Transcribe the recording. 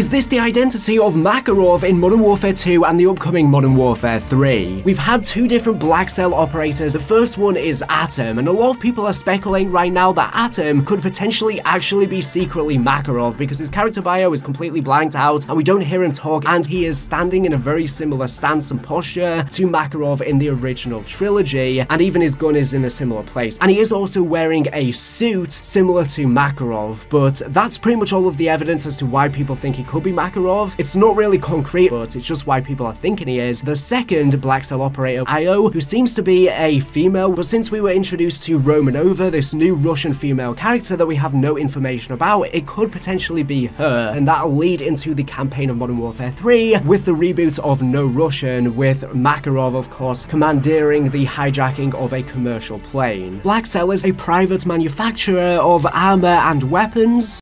Is this the identity of Makarov in Modern Warfare 2 and the upcoming Modern Warfare 3? We've had two different Black Cell operators. The first one is Atom, and a lot of people are speculating right now that Atom could potentially actually be secretly Makarov because his character bio is completely blanked out and we don't hear him talk, and he is standing in a very similar stance and posture to Makarov in the original trilogy, and even his gun is in a similar place, and he is also wearing a suit similar to Makarov. But that's pretty much all of the evidence as to why people think he could be Makarov. It's not really concrete, but it's just why people are thinking he is. The second Black Cell operator, Io, who seems to be a female, but since we were introduced to Romanova, this new Russian female character that we have no information about, it could potentially be her, and that'll lead into the campaign of Modern Warfare 3 with the reboot of No Russian, with Makarov, of course, commandeering the hijacking of a commercial plane. Black Cell is a private manufacturer of armor and weapons.